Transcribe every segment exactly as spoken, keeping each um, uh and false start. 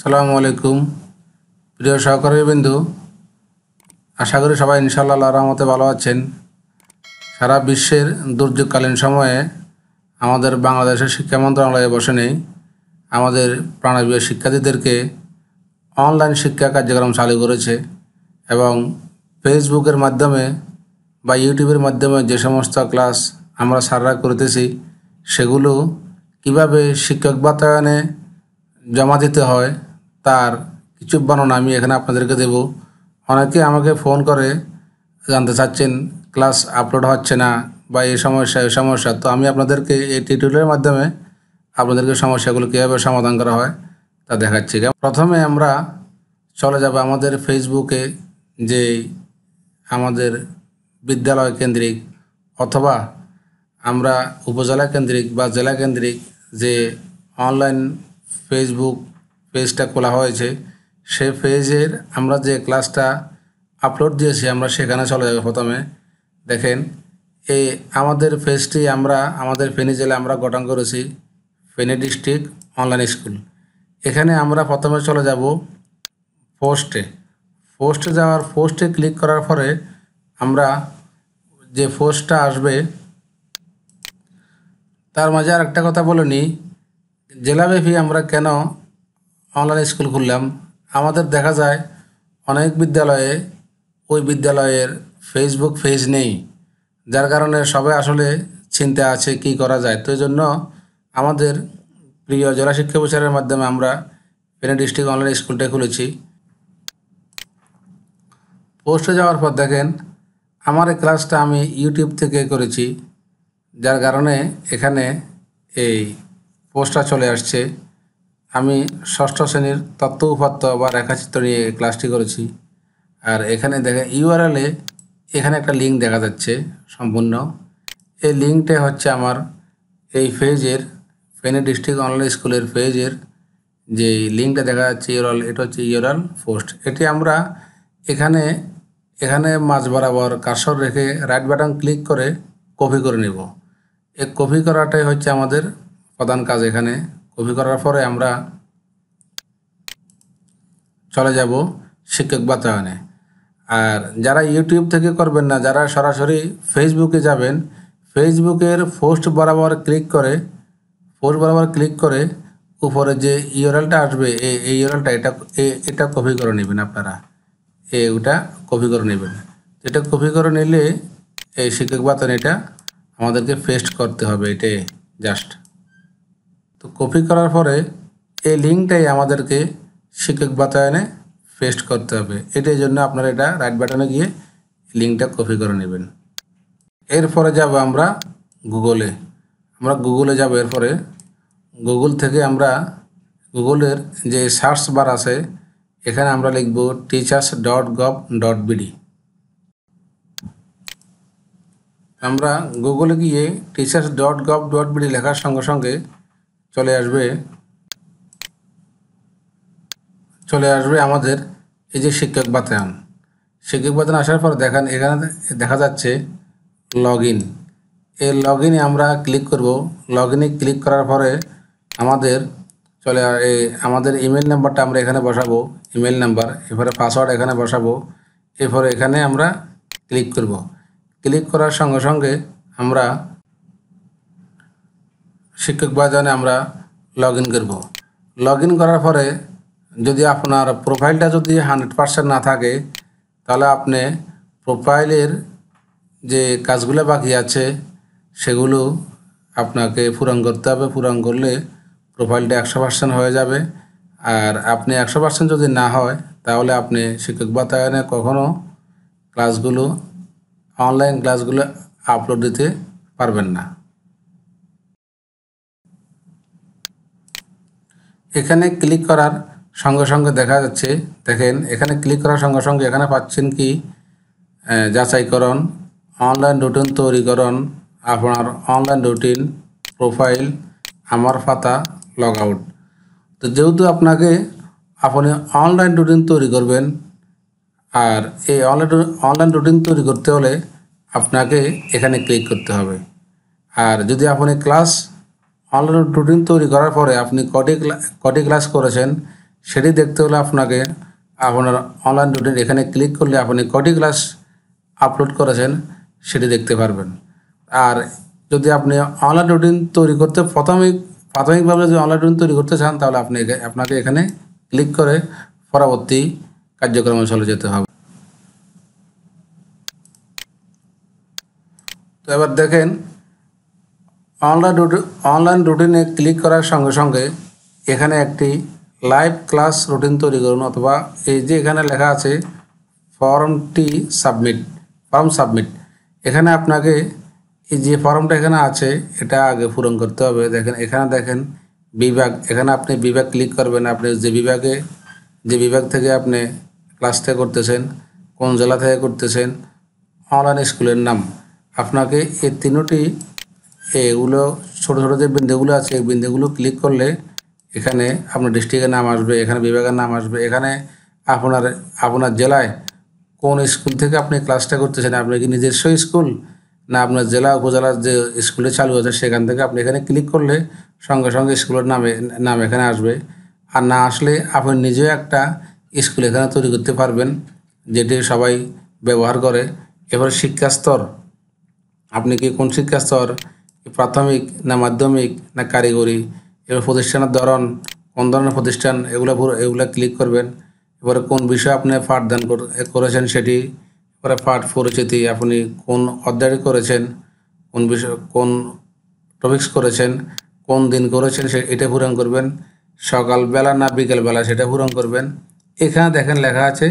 আসসালামু আলাইকুম প্রিয় সহকর্মীবৃন্দু, আশা করি সবাই ইনশাআল্লাহ আল্লাহর রহমতে ভালো আছেন। সারা বিশ্বের দুর্যোগকালীন সময়ে আমাদের বাংলাদেশের শিক্ষা মন্ত্রণালয়ে বসে নেই আমাদের প্রাণপ্রিয় শিক্ষার্থীদেরকে অনলাইন শিক্ষা কার্যক্রম চালু করেছে এবং ফেসবুকের মাধ্যমে বা ইউটিউবের মাধ্যমে যে সমস্ত ক্লাস আমরা সাররা করতেছি সেগুলো কিভাবে শিক্ষক বাতায়নে জমা দিতে হয় তার কিছু বর্ণনা আমি এখানে আপনাদেরকে দেব। অনেকে আমাকে ফোন করে জানতে চাচ্ছেন ক্লাস আপলোড হচ্ছে না বা এই সমস্যা এই সমস্যা, তো আমি আপনাদেরকে এই টিউটোরিয়ালের মাধ্যমে আপনাদেরকে সমস্যাগুলো কীভাবে সমাধান করা হয় তা দেখাচ্ছি। প্রথমে আমরা চলে যাব আমাদের ফেসবুকে, যে আমাদের বিদ্যালয় কেন্দ্রিক অথবা আমরা উপজেলা কেন্দ্রিক বা জেলা কেন্দ্রিক যে অনলাইন ফেসবুক পেজটা খোলা হয়েছে সে পেজের আমরা যে ক্লাসটা আপলোড দিয়েছি আমরা সেখানে চলে যাবো। প্রথমে দেখেন এই আমাদের পেজটি আমরা আমাদের ফেনী জেলা আমরা গঠন করেছি ফেনী ডিস্ট্রিক্ট অনলাইন স্কুল। এখানে আমরা প্রথমে চলে যাব পোস্টে। পোস্টে যাওয়ার পোস্টে ক্লিক করার পরে আমরা যে পোস্টটা আসবে তার মাঝে আর একটা কথা বলে নিই, জেলাব্যাপী আমরা কেন অনলাইন স্কুল খুললাম। আমাদের দেখা যায় অনেক বিদ্যালয়ে ওই বিদ্যালয়ের ফেসবুক পেজ নেই, যার কারণে সবাই আসলে চিন্তা আছে কি করা যায়। তো এই জন্য আমাদের প্রিয় জেলা শিক্ষা প্রচারের মাধ্যমে আমরা ফেনী ডিস্ট্রিক্ট অনলাইন স্কুলটা খুলেছি। পোস্টে যাওয়ার পর দেখেন আমার এই ক্লাসটা আমি ইউটিউব থেকে করেছি, যার কারণে এখানে এই পোস্টটা চলে আসছে। আমি ষষ্ঠ শ্রেণীর তত্ত্ব উপাত্ত বা রেখাচিত্র নিয়ে ক্লাসটি করেছি। আর এখানে দেখেন ইউআরএলে এখানে একটা লিঙ্ক দেখা যাচ্ছে সম্পূর্ণ, এই লিঙ্কটা হচ্ছে আমার এই পেজের ফেনী ডিস্ট্রিক্ট অনলাইন স্কুলের পেজের যে লিঙ্কটা দেখা যাচ্ছে ইউআরএল, এটা হচ্ছে ইউআরএল পোস্ট। এটি আমরা এখানে এখানে মাঝ বরাবর কার্সর রেখে রাইট বাটন ক্লিক করে কপি করে নেব। এই কপি করাটাই হচ্ছে আমাদের প্রধান কাজ। এখানে কপি করার পরে আমরা চলে যাব শিক্ষক বাতায়নে। আর যারা ইউটিউব থেকে করবেন না, যারা সরাসরি ফেসবুকে যাবেন, ফেসবুকের পোস্ট বরাবর ক্লিক করে পোস্ট বরাবর ক্লিক করে উপরে যে ইউআরএলটা আসবে এই ইউআরএলটা এটা এটা কপি করে নেবেন আপনারা, এ ওটা কপি করে নেবেন। এটা কপি করে নিলে এই শিক্ষক বাতায়ন এটা আমাদেরকে পেস্ট করতে হবে, এটাই জাস্ট। তো কপি করার পরে এই লিঙ্কটাই আমাদেরকে শিক্ষক বাতায়নে পেস্ট করতে হবে। এটার জন্য আপনারা এটা রাইট বাটনে গিয়ে লিঙ্কটা কপি করে নেবেন। এরপরে যাব আমরা গুগলে, আমরা গুগলে যাব। এরপরে গুগল থেকে আমরা গুগলের যে সার্চ বার আছে এখানে আমরা লিখব teachers dot gov dot BD. আমরা গুগলে গিয়ে teachers dot gov dot BD লেখার সঙ্গে সঙ্গে চলে আসবে চলে আসবে আমাদের এই যে শিক্ষক বাতায়ন। শিক্ষক বাতায়ন আসার পর দেখেন এখানে দেখা যাচ্ছে লগ ইন, এই লগ ইনে আমরা ক্লিক করব। লগ ইনে ক্লিক করার পরে আমাদের চলে এই আমাদের ইমেল নাম্বারটা আমরা এখানে বসাবো, ইমেল নাম্বার, এরপরে পাসওয়ার্ড এখানে বসাবো, এরপরে এখানে আমরা ক্লিক করব। ক্লিক করার সঙ্গে সঙ্গে আমরা শিক্ষক বাতায়নে আমরা লগ ইন করবো। লগ ইন করার পরে যদি আপনার প্রোফাইলটা যদি হান্ড্রেড পার্সেন্ট না থাকে তাহলে আপনি প্রোফাইলের যে কাজগুলো বাকি আছে সেগুলো আপনাকে পূরণ করতে হবে। পূরণ করলে প্রোফাইলটা একশো পার্সেন্ট হয়ে যাবে। আর আপনি একশো পার্সেন্ট যদি না হয় তাহলে আপনি শিক্ষক বাতায়নে কখনও ক্লাসগুলো অনলাইন ক্লাসগুলো আপলোড দিতে পারবেন না। এখানে ক্লিক করার সঙ্গে সঙ্গে দেখা যাচ্ছে, দেখেন এখানে ক্লিক করার সঙ্গে সঙ্গে এখানে পাচ্ছেন কি যাচাইকরণ, অনলাইন রুটিন তৈরিকরণ, আপনার অনলাইন রুটিন, প্রোফাইল, আমার পাতা, লগ আউট। তো যেহেতু আপনাকে আপনি অনলাইন রুটিন তৈরি করবেন, আর এই অনলাইন অনলাইন রুটিন তৈরি করতে হলে আপনাকে এখানে ক্লিক করতে হবে। আর যদি আপনি ক্লাস অনলাইন রুটিন তৈরি করার পরে আপনি কটি কটি ক্লাস করেছেন সেটি দেখতে হলে আপনাকে আপনার অনলাইন রুটিন এখানে ক্লিক করলে আপনি কটি ক্লাস আপলোড করেছেন সেটি দেখতে পারবেন। আর যদি আপনি অনলাইন রুটিন তৈরি করতে প্রাথমিক প্রাথমিকভাবে যদি অনলাইন রুটিন তৈরি করতে চান তাহলে আপনি আপনাকে এখানে ক্লিক করে পরবর্তী কার্যক্রমে চলে যেতে হবে। তো এবার দেখেন অনলাইন রুটিন অনলাইন রুটিনে ক্লিক করার সঙ্গে সঙ্গে এখানে একটি লাইভ ক্লাস রুটিন তৈরি করুন, অথবা এই যে এখানে লেখা আছে ফর্মটি সাবমিট ফর্ম সাবমিট এখানে আপনাকে এই যে ফর্মটা এখানে আছে এটা আগে পূরণ করতে হবে। দেখেন এখানে দেখেন বিভাগ, এখানে আপনি বিভাগ ক্লিক করবেন, আপনি যে বিভাগে যে বিভাগ থেকে আপনি ক্লাসটা করতেছেন, কোন জেলা থেকে করতেছেন, অনলাইন স্কুলের নাম, আপনাকে এই তিনটি এগুলো ছোটো ছোটো যে বিন্দুগুলো আছে এই বিন্দুগুলো ক্লিক করলে এখানে আপনার ডিস্ট্রিক্টের নাম আসবে, এখানে বিভাগের নাম আসবে, এখানে আপনার আপনার জেলায় কোন স্কুল থেকে আপনি ক্লাসটা করতেছেন, আপনি কি নিজস্ব স্কুল না আপনার জেলা উপজেলার যে স্কুলে চালু আছে সেখান থেকে আপনি এখানে ক্লিক করলে সঙ্গে সঙ্গে স্কুলের নামে নাম এখানে আসবে। আর না আসলে আপনি নিজেও একটা স্কুল এখানে তৈরি করতে পারবেন যেটি সবাই ব্যবহার করে। এবার শিক্ষাস্তর, আপনি কি কোন শিক্ষাস্তর, প্রাথমিক না মাধ্যমিক না কারিগরি, এবার প্রতিষ্ঠানের ধরন, কোন ধরনের প্রতিষ্ঠান, এগুলো এগুলো ক্লিক করবেন। এবারে কোন বিষয়ে আপনি পাঠদান করেছেন সেটি, এবারে পাঠ পরিচিতি, আপনি কোন অধ্যায় করেছেন, কোন বিষয় কোন টপিক্স করেছেন, কোন দিন করেছেন সে এটা পূরণ করবেন, সকালবেলা না বিকেলবেলা সেটা পূরণ করবেন। এখানে দেখেন লেখা আছে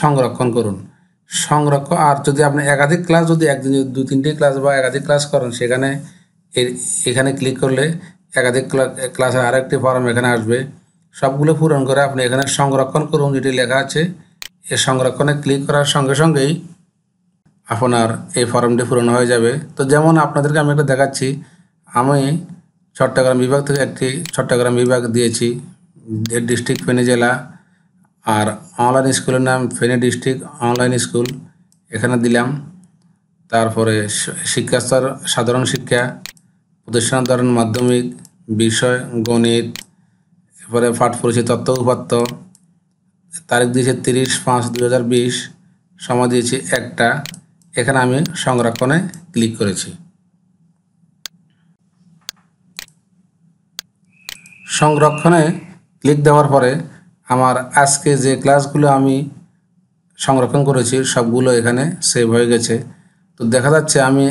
সংরক্ষণ করুন, সংরক্ষণ। আর যদি আপনি একাধিক ক্লাস যদি একদিন দু তিনটি ক্লাস বা একাধিক ক্লাস করেন সেখানে এখানে ক্লিক করলে একাধিক ক্লাসের আরেকটি ফর্ম এখানে আসবে। সবগুলো পূরণ করে আপনি এখানে সংরক্ষণ করুন যেটি লেখা আছে, এই সংরক্ষণে ক্লিক করার সঙ্গে সঙ্গেই আপনার এই ফর্মটি পূরণ হয়ে যাবে। তো যেমন আপনাদেরকে আমি একটা দেখাচ্ছি, আমি চট্টগ্রাম বিভাগ থেকে একটি চট্টগ্রাম বিভাগ দিয়েছি, ডিস্ট্রিক্ট ফেনী জেলা, আর অনলাইন স্কুলের নাম ফেনী ডিস্ট্রিক্ট অনলাইন স্কুল এখানে দিলাম। তারপরে শিক্ষাস্তর সাধারণ শিক্ষা, প্রতিষ্ঠান ধরন মাধ্যমিক, বিষয় গণিত, এরপরে পাঠ পরিচিতি তথ্য উপাত্ত, তারিখ দিয়েছে তিরিশ পাঁচ দুই হাজার বিশ সময় দিয়েছি একটা, এখানে আমি সংরক্ষণে ক্লিক করেছি। সংরক্ষণে ক্লিক দেওয়ার পরে আমার আজকে যে ক্লাসগুলো আমি সংরক্ষণ করেছি সবগুলো এখানে সেভ হয়ে গেছে। তো দেখা যাচ্ছে আমি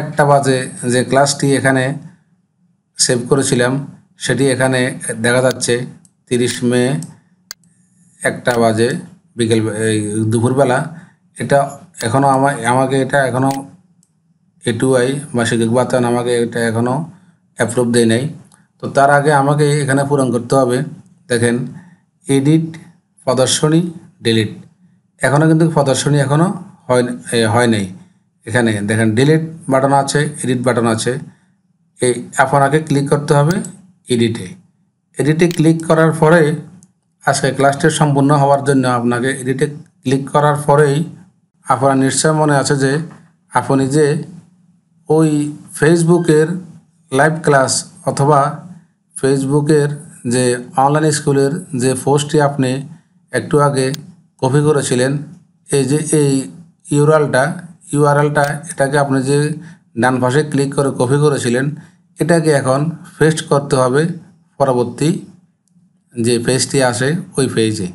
একটা বাজে যে ক্লাসটি এখানে সেভ করেছিলাম সেটি এখানে দেখা যাচ্ছে তিরিশ মে একটা বাজে বিকেল দুপুরবেলা, এটা এখনও আমার আমাকে এটা এখনও এটুআই বা শিক্ষক বাতায়ন আমাকে এটা এখনও অ্যাপ্রুভ দেয় নাই। তো তার আগে আমাকে এখানে পূরণ করতে হবে। দেখেন এডিট প্রদর্শনী ডিলিট, এখনও কিন্তু প্রদর্শনী এখনও হয় হয় নাই। এখানে দেখেন ডিলিট বাটন আছে, এডিট বাটন আছে, এই আপনাকে ক্লিক করতে হবে এডিটে। এডিটে ক্লিক করার পরে আজকে ক্লাসটি সম্পূর্ণ হওয়ার জন্য আপনাকে এডিটে ক্লিক করার পরেই আপনার নিশ্চয় মনে আছে যে আপনি যে ওই ফেসবুকের লাইভ ক্লাস অথবা ফেসবুকের যে অনলাইন স্কুলের যে পোস্টটি আপনি একটু আগে কপি করেছিলেন, এই যে এই ইউআরএলটা ইউআরএলটা এটাকে আপনি যে ডান পাশে ক্লিক করে কপি করেছিলেন এটাকে এখন পেস্ট করতে হবে পরবর্তী যে পেজটি আসে ওই পেজে।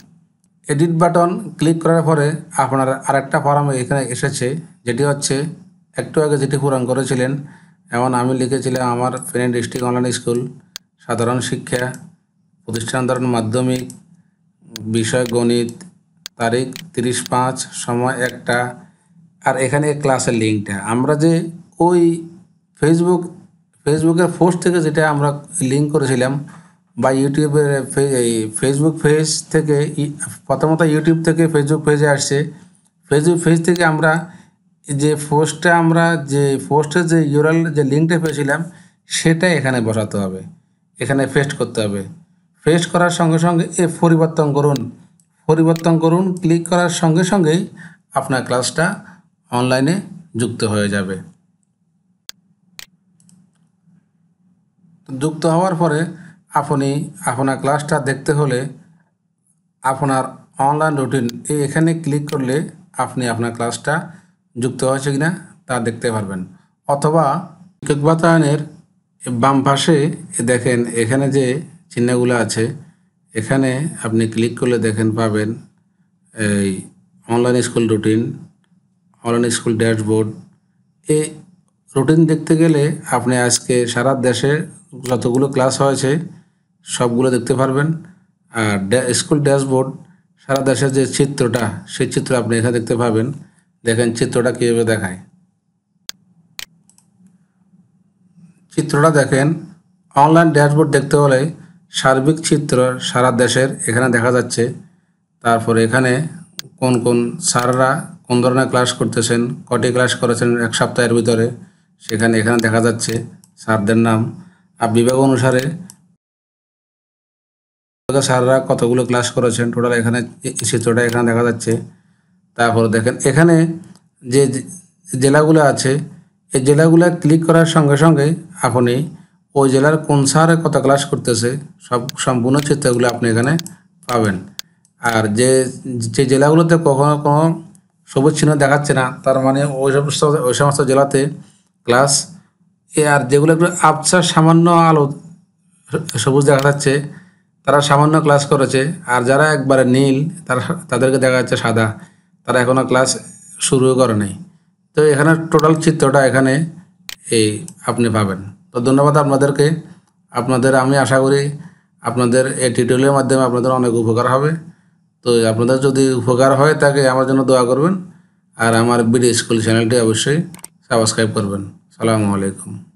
এডিট বাটন ক্লিক করার পরে আপনার আরেকটা ফর্ম এখানে এসেছে যেটি হচ্ছে একটু আগে যেটি পূরণ করেছিলেন। এমন আমি লিখেছিলাম আমার ফেনী ডিস্ট্রিক্ট অনলাইন স্কুল, সাধারণ শিক্ষা, প্রতিষ্ঠান ধরন মাধ্যমিক, বিষয় গণিত, তারিখ তিরিশ পাঁচ সময় একটা, আর এখানে ক্লাসের লিঙ্কটা আমরা যে ওই ফেসবুক ফেসবুকের পোস্ট থেকে যেটা আমরা লিঙ্ক করেছিলাম বা ইউটিউবের এই ফেসবুক পেজ থেকে, প্রথমত ইউটিউব থেকে ফেসবুক পেজে আসছে, ফেসবুক পেজ থেকে আমরা যে পোস্টটা আমরা যে পোস্টের যে ইউআরএল যে লিঙ্কটা পেয়েছিলাম সেটা এখানে বসাতে হবে, এখানে পেস্ট করতে হবে। পেস্ট করার সঙ্গে সঙ্গে এ পরিবর্তন করুন পরিবর্তন করুন ক্লিক করার সঙ্গে সঙ্গেই আপনার ক্লাসটা অনলাইনে যুক্ত হয়ে যাবে। যুক্ত হওয়ার পরে আপনি আপনার ক্লাসটা দেখতে হলে আপনার অনলাইন রুটিন এখানে ক্লিক করলে আপনি আপনার ক্লাসটা যুক্ত হয়েছে কিনা তা দেখতে পারবেন। অথবা শিক্ষক বাতায়নের বাম পাশে দেখেন এখানে যে চিহ্নগুলো আছে এখানে আপনি ক্লিক করলে দেখেন পাবেন এই online school routine, online school dashboard. এই রুটিন দেখতে গেলে আপনি আজকে সারা দেশে যতগুলো ক্লাস হয়েছে সবগুলো দেখতে পারবেন। আর স্কুল ড্যাশবোর্ড সারা দেশের যে চিত্রটা সেই চিত্র আপনি এখানে দেখতে পাবেন। দেখেন চিত্রটা কীভাবে দেখায়, চিত্রটা দেখেন। অনলাইন ড্যাশবোর্ড দেখতে হলে সার্বিক চিত্র সারা দেশের এখানে দেখা যাচ্ছে। তারপরে এখানে কোন কোন স্যাররা কোন ধরনের ক্লাস করতেছেন, কটি ক্লাস করেছেন এক সপ্তাহের ভিতরে, সেখানে এখানে দেখা যাচ্ছে স্যারদের নাম। আর বিভাগ অনুসারে স্যাররা কতগুলো ক্লাস করেছেন টোটাল এখানে চিত্রটা এখানে দেখা যাচ্ছে। তারপরে দেখেন এখানে যে জেলাগুলো আছে এই জেলাগুলো ক্লিক করার সঙ্গে সঙ্গে আপনি ওই জেলার কোন স্যারে কত ক্লাস করতেছে সব সম্পূর্ণ চিত্রগুলো আপনি এখানে পাবেন। আর যে যে জেলাগুলোতে কখনো কোনো সবুজ চিহ্ন দেখাচ্ছে না তার মানে ওই সমস্ত ওই সমস্ত জেলাতে ক্লাস এ। আর যেগুলো একটু আবছা সামান্য আলো সবুজ দেখা যাচ্ছে তারা সামান্য ক্লাস করেছে। আর যারা একবারে নীল তারা তাদেরকে দেখা যাচ্ছে সাদা, তারা এখনও ক্লাস শুরু করে নাই। তো এখানে টোটাল চিত্রটা এখানে এই আপনি পাবেন। তো ধন্যবাদ আপনাদেরকে। আপনাদের আমি আশা করি আপনাদের এই টিউটোরিয়ালের মাধ্যমে আপনাদের অনেক উপকার হবে। তো আপনাদের যদি উপকার হয় তাকে আমার জন্য দোয়া করবেন। আর আমার বিডি স্কুল চ্যানেলটি অবশ্যই সাবস্ক্রাইব করবেন। আসসালামু আলাইকুম।